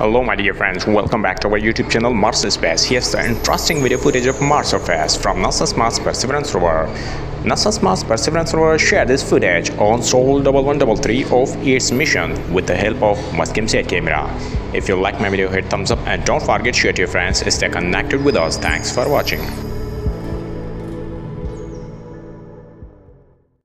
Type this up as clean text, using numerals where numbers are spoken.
Hello my dear friends, welcome back to our YouTube channel Mars Space. Here's the interesting video footage of Mars surface from NASA's Mars Perseverance rover. NASA's Mars Perseverance rover shared this footage on Sol 1133 of its mission with the help of Mastcam-Z camera. If you like my video, hit thumbs up and don't forget to share to your friends. Stay connected with us. Thanks for watching.